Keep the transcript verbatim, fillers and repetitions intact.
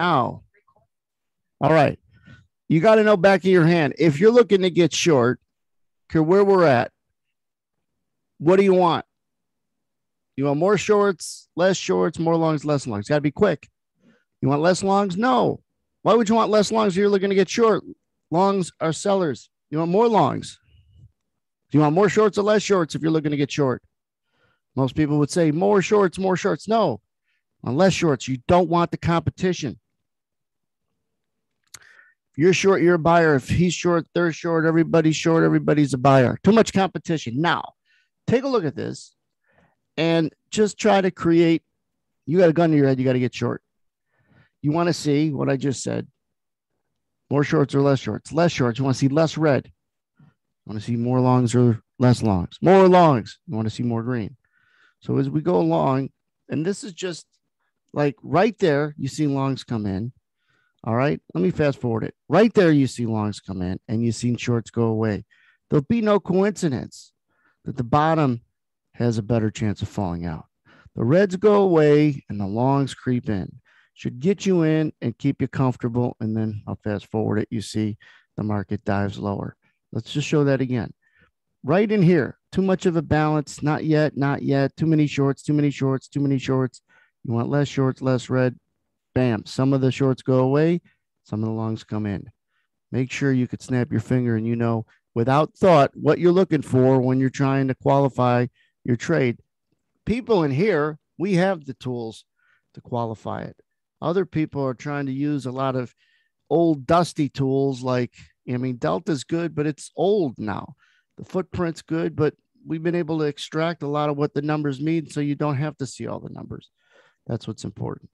now. All right. You got to know back of your hand. If you're looking to get short, where we're at, what do you want? You want more shorts, less shorts, more longs, less longs? Got to be quick. You want less longs? No. Why would you want less longs if you're looking to get short? Longs are sellers. You want more longs? Do you want more shorts or less shorts if you're looking to get short? Most people would say more shorts, more shorts. No, on less shorts. You don't want the competition. If you're short, you're a buyer. If he's short, they're short. Everybody's short. Everybody's a buyer. Too much competition. Now, take a look at this and just try to create. You got a gun to your head. You got to get short. You want to see what I just said. More shorts or less shorts? Less shorts. You want to see less red. You want to see more longs or less longs? More longs. You want to see more green. So as we go along, and this is just like right there, you see longs come in. All right, let me fast forward it. Right there, you see longs come in and you've seen shorts go away. There'll be no coincidence that the bottom has a better chance of falling out. The reds go away and the longs creep in. Should get you in and keep you comfortable. And then I'll fast forward it. You see the market dives lower. Let's just show that again. Right in here, too much of a balance. Not yet, not yet. Too many shorts, too many shorts, too many shorts. You want less shorts, less red. Bam. Some of the shorts go away. Some of the longs come in. Make sure you could snap your finger and you know without thought what you're looking for when you're trying to qualify your trade. People in here, we have the tools to qualify it. Other people are trying to use a lot of old dusty tools like, I mean, Delta's good, but it's old now. The footprint's good, but we've been able to extract a lot of what the numbers mean so you don't have to see all the numbers. That's what's important.